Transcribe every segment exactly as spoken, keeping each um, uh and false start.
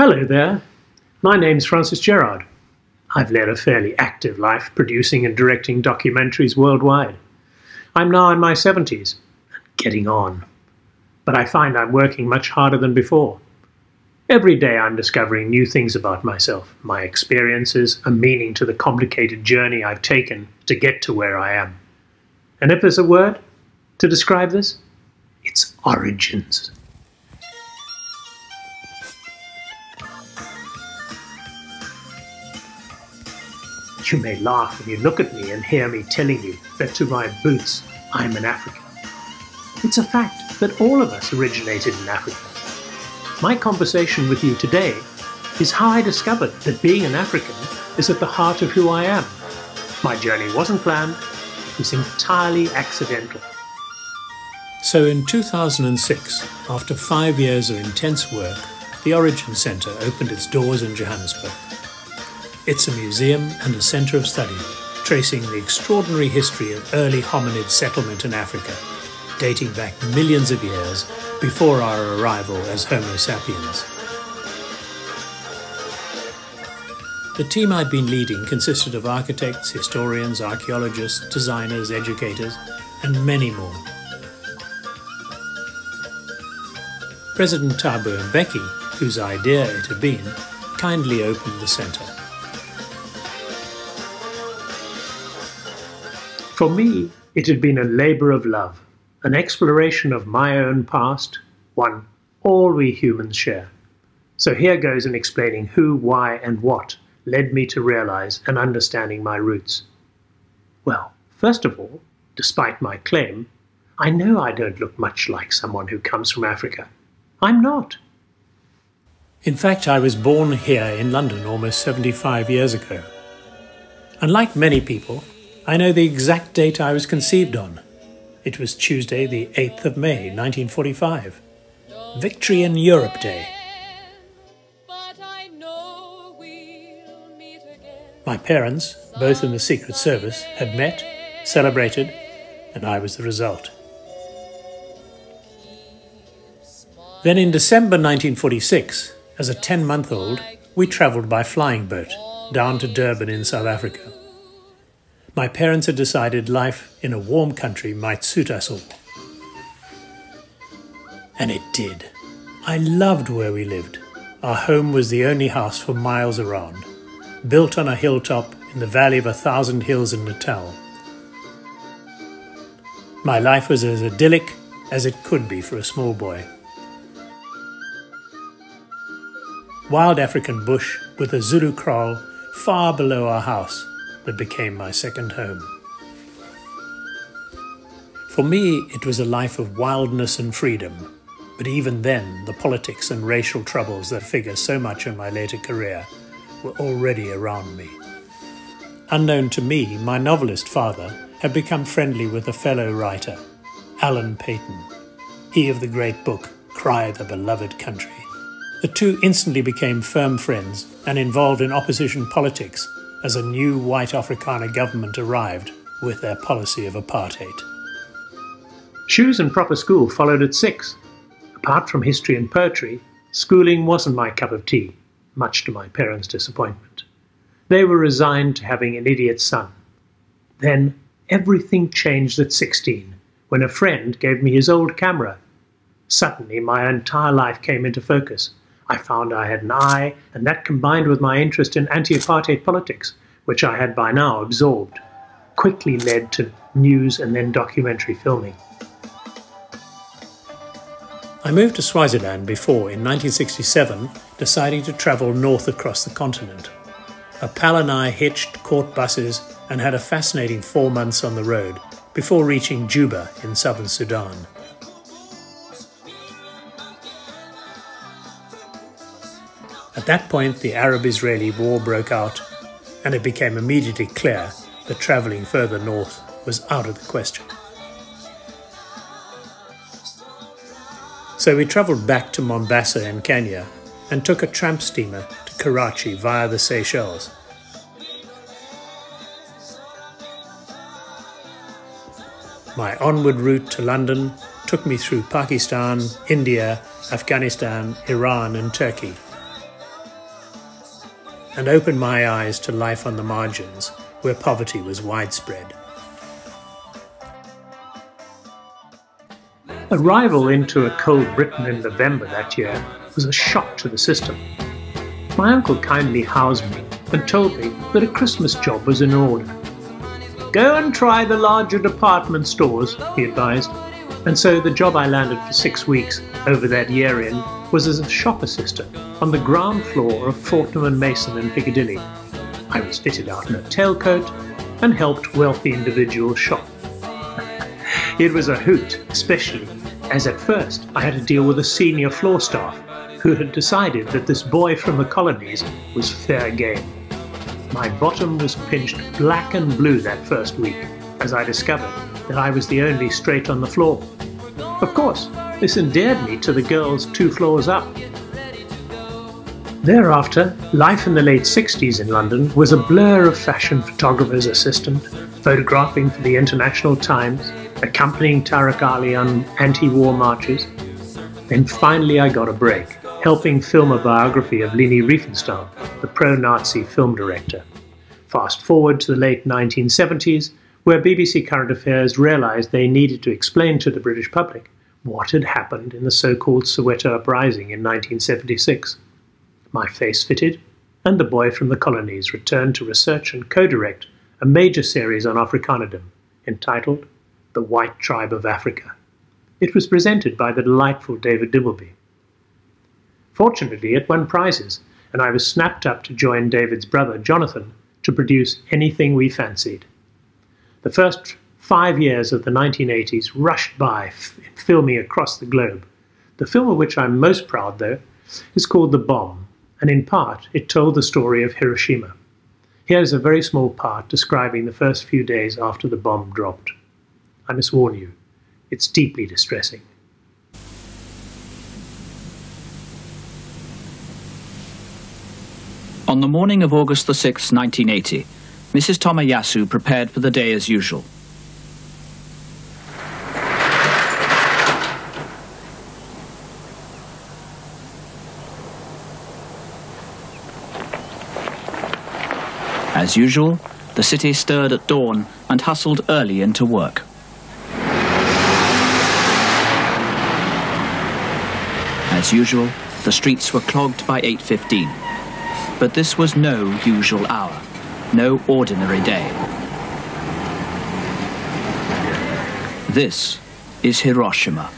Hello there, my name's Francis Gerard. I've led a fairly active life producing and directing documentaries worldwide. I'm now in my seventies, getting on, but I find I'm working much harder than before. Every day I'm discovering new things about myself, my experiences, a meaning to the complicated journey I've taken to get to where I am. And if there's a word to describe this, it's origins. You may laugh when you look at me and hear me telling you that to my boots, I'm an African. It's a fact that all of us originated in Africa. My conversation with you today is how I discovered that being an African is at the heart of who I am. My journey wasn't planned, it was entirely accidental. So in two thousand six, after five years of intense work, the Origins Centre opened its doors in Johannesburg. It's a museum and a centre of study, tracing the extraordinary history of early hominid settlement in Africa, dating back millions of years before our arrival as Homo sapiens. The team I'd been leading consisted of architects, historians, archaeologists, designers, educators, and many more. President Thabo Mbeki, whose idea it had been, kindly opened the centre. For me, it had been a labour of love, an exploration of my own past, one all we humans share. So here goes in explaining who, why and what led me to realise and understanding my roots. Well, first of all, despite my claim, I know I don't look much like someone who comes from Africa. I'm not. In fact, I was born here in London almost seventy-five years ago. Unlike many people, I know the exact date I was conceived on. It was Tuesday, the eighth of May, nineteen forty-five. Victory in Europe Day. My parents, both in the Secret Service, had met, celebrated, and I was the result. Then in December nineteen forty-six, as a ten-month-old, we travelled by flying boat down to Durban in South Africa. My parents had decided life in a warm country might suit us all. And it did. I loved where we lived. Our home was the only house for miles around, built on a hilltop in the valley of a thousand hills in Natal. My life was as idyllic as it could be for a small boy. Wild African bush with a Zulu kraal far below our house, that became my second home. For me, it was a life of wildness and freedom, but even then, the politics and racial troubles that figure so much in my later career were already around me. Unknown to me, my novelist father had become friendly with a fellow writer, Alan Paton, he of the great book, Cry the Beloved Country. The two instantly became firm friends and involved in opposition politics as a new white Afrikaner government arrived with their policy of apartheid. Shoes and proper school followed at six. Apart from history and poetry, schooling wasn't my cup of tea, much to my parents' disappointment. They were resigned to having an idiot son. Then everything changed at sixteen, when a friend gave me his old camera. Suddenly my entire life came into focus. I found I had an eye, and that combined with my interest in anti-apartheid politics, which I had by now absorbed, quickly led to news and then documentary filming. I moved to Swaziland before, in nineteen sixty-seven, deciding to travel north across the continent. A pal and I hitched, caught buses, and had a fascinating four months on the road, before reaching Juba in southern Sudan. At that point, the Arab-Israeli war broke out, and it became immediately clear that travelling further north was out of the question. So we travelled back to Mombasa in Kenya and took a tramp steamer to Karachi via the Seychelles. My onward route to London took me through Pakistan, India, Afghanistan, Iran and Turkey, and opened my eyes to life on the margins, where poverty was widespread. Arrival into a cold Britain in November that year was a shock to the system. My uncle kindly housed me and told me that a Christmas job was in order. Go and try the larger department stores, he advised, and so the job I landed for six weeks over that year in was as a shop assistant on the ground floor of Fortnum and Mason in Piccadilly. I was fitted out in a tailcoat and helped wealthy individuals shop. It was a hoot, especially as at first I had to deal with a senior floor staff who had decided that this boy from the colonies was fair game. My bottom was pinched black and blue that first week, as I discovered that I was the only straight on the floor. Of course, this endeared me to the girls two floors up. Thereafter, life in the late sixties in London was a blur of fashion photographer's assistant, photographing for the International Times, accompanying Tariq Ali on anti-war marches. Then finally I got a break, helping film a biography of Leni Riefenstahl, the pro-Nazi film director. Fast forward to the late nineteen seventies, where B B C Current Affairs realised they needed to explain to the British public what had happened in the so-called Soweto uprising in nineteen seventy-six. My face fitted, and the boy from the colonies returned to research and co-direct a major series on Afrikanerdom, entitled The White Tribe of Africa. It was presented by the delightful David Dibbleby. Fortunately, it won prizes, and I was snapped up to join David's brother, Jonathan, to produce anything we fancied. The first five years of the nineteen eighties rushed by, filming across the globe. The film of which I'm most proud, though, is called The Bomb, and in part, it told the story of Hiroshima. Here's a very small part describing the first few days after the bomb dropped. I must warn you, it's deeply distressing. On the morning of August the sixth, nineteen eighty, Missus Tomoyasu prepared for the day as usual. As usual, the city stirred at dawn and hustled early into work. As usual, the streets were clogged by eight fifteen. But this was no usual hour, no ordinary day. This is Hiroshima.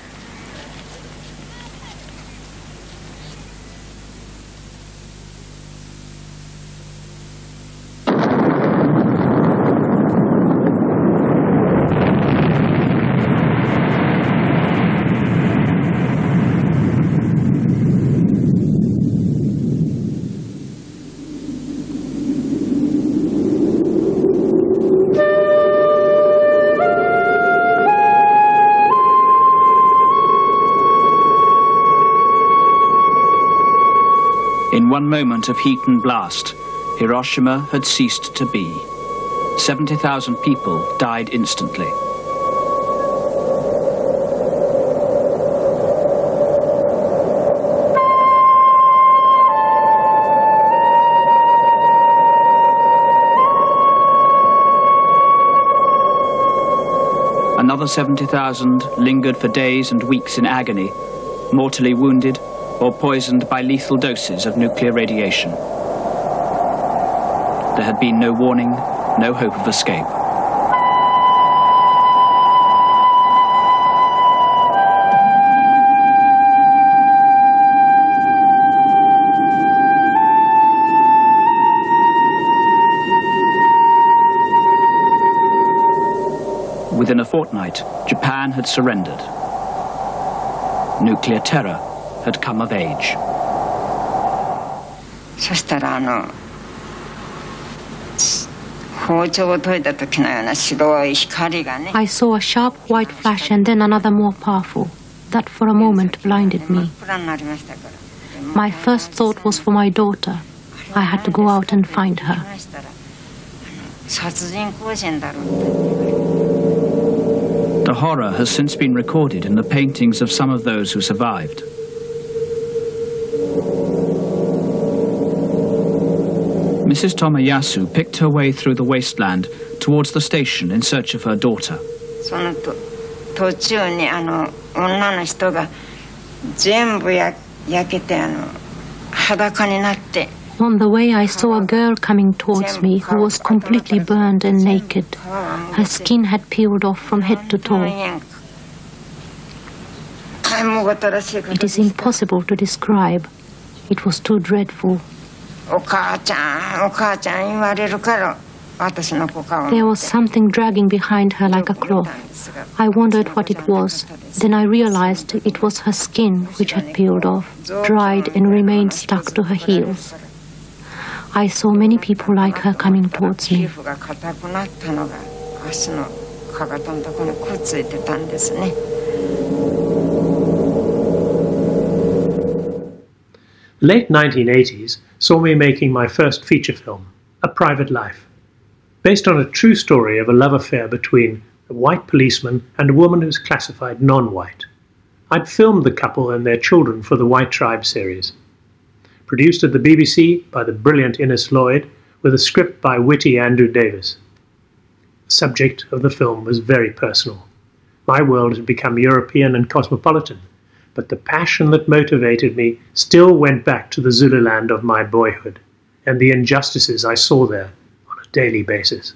One moment of heat and blast, Hiroshima had ceased to be. seventy thousand people died instantly. Another seventy thousand lingered for days and weeks in agony, mortally wounded, or poisoned by lethal doses of nuclear radiation. There had been no warning, no hope of escape. Within a fortnight, Japan had surrendered. Nuclear terror had come of age. I saw a sharp white flash and then another more powerful, that for a moment blinded me. My first thought was for my daughter. I had to go out and find her. The horror has since been recorded in the paintings of some of those who survived. Missus Tomoyasu picked her way through the wasteland towards the station in search of her daughter. On the way, I saw a girl coming towards me who was completely burned and naked. Her skin had peeled off from head to toe. It is impossible to describe. It was too dreadful. There was something dragging behind her like a cloth. I wondered what it was. Then I realized it was her skin, which had peeled off, dried and remained stuck to her heels. I saw many people like her coming towards me. The late nineteen eighties saw me making my first feature film, A Private Life, based on a true story of a love affair between a white policeman and a woman who's classified non-white. I'd filmed the couple and their children for the White Tribe series. Produced at the B B C by the brilliant Innes Lloyd, with a script by witty Andrew Davis. The subject of the film was very personal. My world had become European and cosmopolitan, but the passion that motivated me still went back to the Zululand of my boyhood and the injustices I saw there on a daily basis.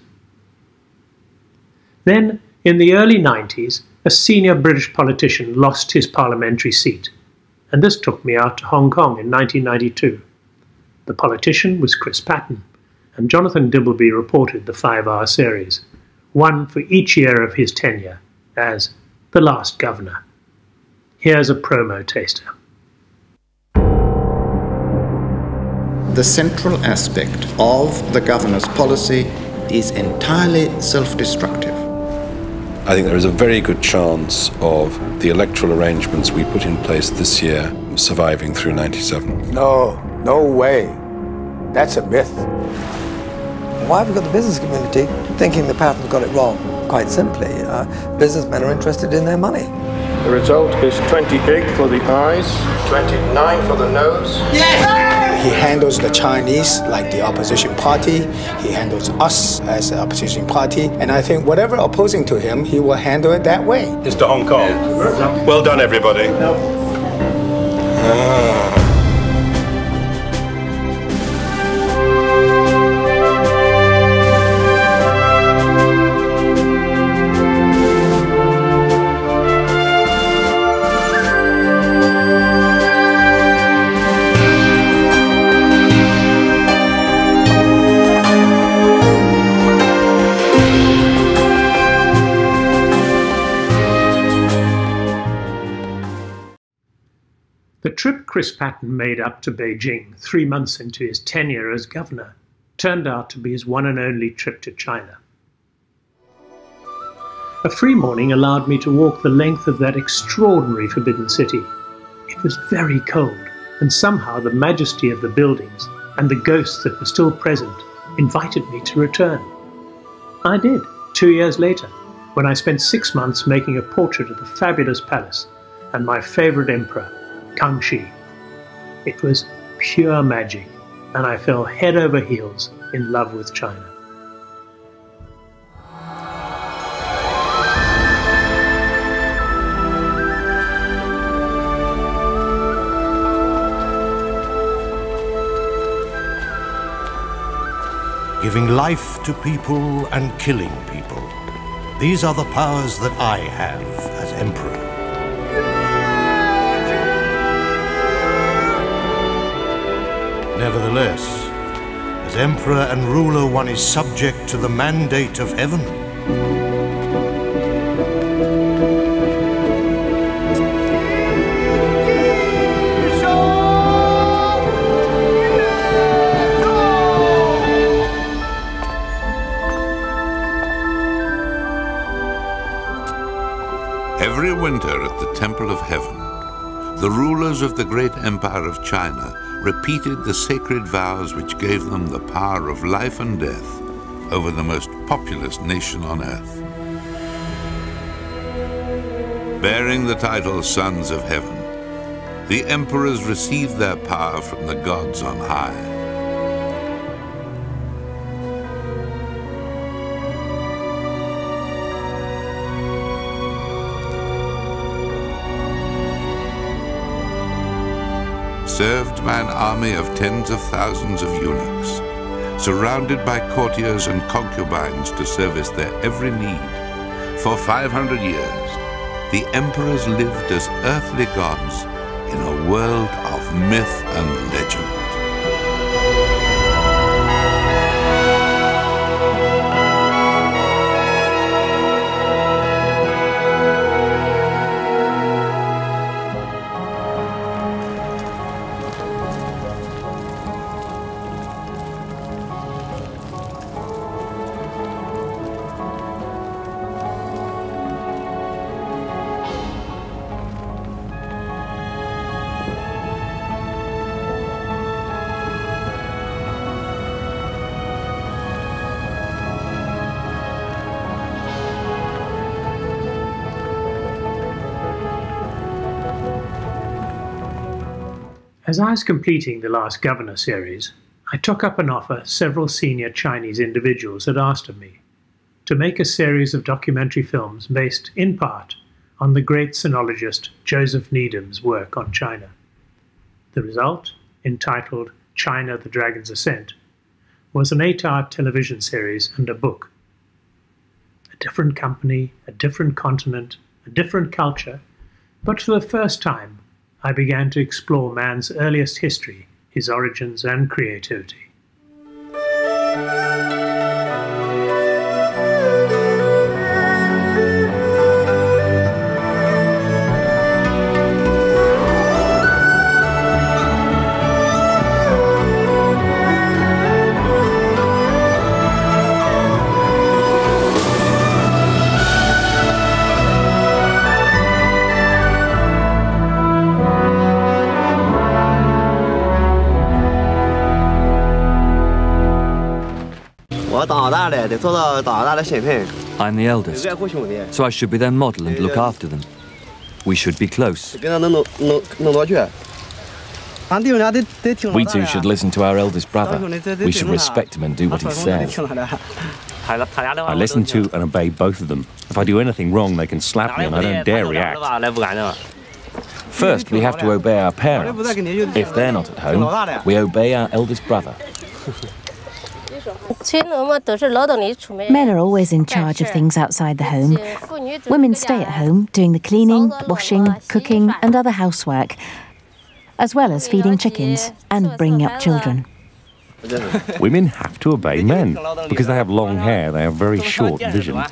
Then, in the early nineties, a senior British politician lost his parliamentary seat, and this took me out to Hong Kong in nineteen ninety-two. The politician was Chris Patten, and Jonathan Dibbleby reported the five-hour series, one for each year of his tenure, as the last governor. Here's a promo taster. The central aspect of the governor's policy is entirely self-destructive. I think there is a very good chance of the electoral arrangements we put in place this year surviving through ninety-seven. No, no way. That's a myth. Why have we got the business community thinking the Pattern's got it wrong? Quite simply, uh, businessmen are interested in their money. The result is twenty-eight for the eyes, twenty-nine for the nose. Yes! He handles the Chinese like the opposition party. He handles us as the opposition party. And I think whatever opposing to him, he will handle it that way. It's to Hong Kong. Yes. Well done, everybody. No. Ah. The trip Chris Patten made up to Beijing three months into his tenure as governor turned out to be his one and only trip to China. A free morning allowed me to walk the length of that extraordinary Forbidden City. It was very cold, and somehow the majesty of the buildings and the ghosts that were still present invited me to return. I did, two years later, when I spent six months making a portrait of the fabulous palace and my favourite emperor, Kangxi. It was pure magic, and I fell head over heels in love with China. Giving life to people and killing people. These are the powers that I have as emperor. Nevertheless, as emperor and ruler, one is subject to the mandate of heaven. Every winter at the Temple of Heaven, the rulers of the great empire of China repeated the sacred vows which gave them the power of life and death over the most populous nation on earth. Bearing the title Sons of Heaven, the emperors received their power from the gods on high. served by an army of tens of thousands of eunuchs, surrounded by courtiers and concubines to service their every need. For five hundred years, the emperors lived as earthly gods in a world of myth and legend. As I was completing the last governor series, I took up an offer several senior Chinese individuals had asked of me to make a series of documentary films based, in part, on the great sinologist Joseph Needham's work on China. The result, entitled China, the Dragon's Ascent, was an eight-hour television series and a book. A different company, a different continent, a different culture, but for the first time, I began to explore man's earliest history, his origins and creativity. I'm the eldest, so I should be their model and look after them. We should be close. We too should listen to our eldest brother. We should respect him and do what he says. I listen to and obey both of them. If I do anything wrong, they can slap me and I don't dare react. First, we have to obey our parents. If they're not at home, we obey our eldest brother. Men are always in charge of things outside the home. Women stay at home, doing the cleaning, washing, cooking and other housework, as well as feeding chickens and bringing up children. Women have to obey men, because they have long hair, they are very short vision.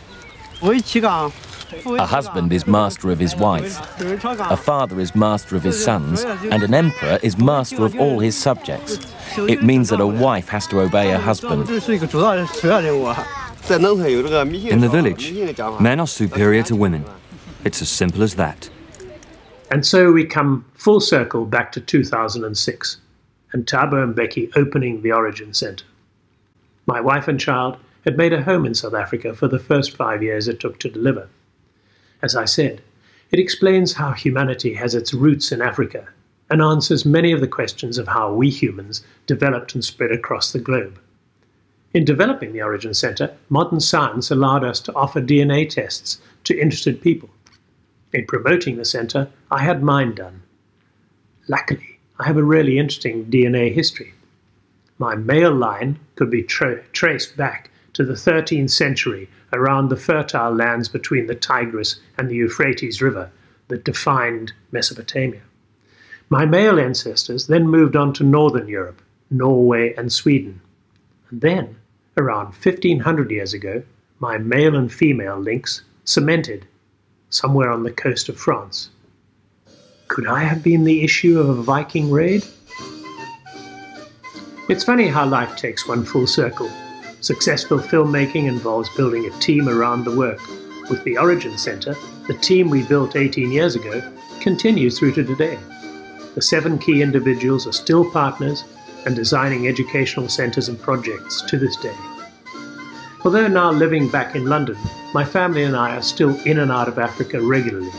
A husband is master of his wife, a father is master of his sons, and an emperor is master of all his subjects. It means that a wife has to obey her husband. In the village, men are superior to women. It's as simple as that. And so we come full circle back to two thousand six, and Thabo Mbeki opening the Origins Centre. My wife and child had made a home in South Africa for the first five years it took to deliver. As I said, it explains how humanity has its roots in Africa and answers many of the questions of how we humans developed and spread across the globe. In developing the Origins Centre, modern science allowed us to offer D N A tests to interested people. In promoting the centre, I had mine done. Luckily, I have a really interesting D N A history. My male line could be tra traced back to the thirteenth century around the fertile lands between the Tigris and the Euphrates River that defined Mesopotamia. My male ancestors then moved on to northern Europe, Norway and Sweden. And then, around fifteen hundred years ago, my male and female links cemented somewhere on the coast of France. Could I have been the issue of a Viking raid? It's funny how life takes one full circle. Successful filmmaking involves building a team around the work. With the Origins Centre, the team we built eighteen years ago continues through to today. The seven key individuals are still partners and designing educational centres and projects to this day. Although now living back in London, my family and I are still in and out of Africa regularly.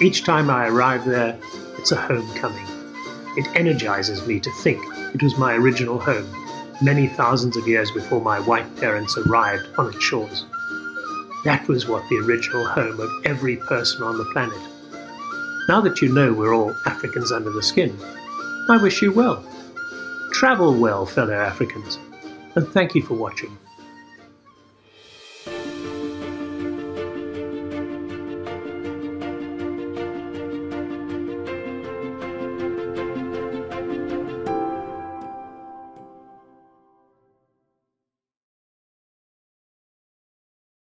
Each time I arrive there, it's a homecoming. It energises me to think it was my original home, many thousands of years before my white parents arrived on its shores. That was what the original home of every person on the planet. Now that you know we're all Africans under the skin, I wish you well. Travel well, fellow Africans, and thank you for watching.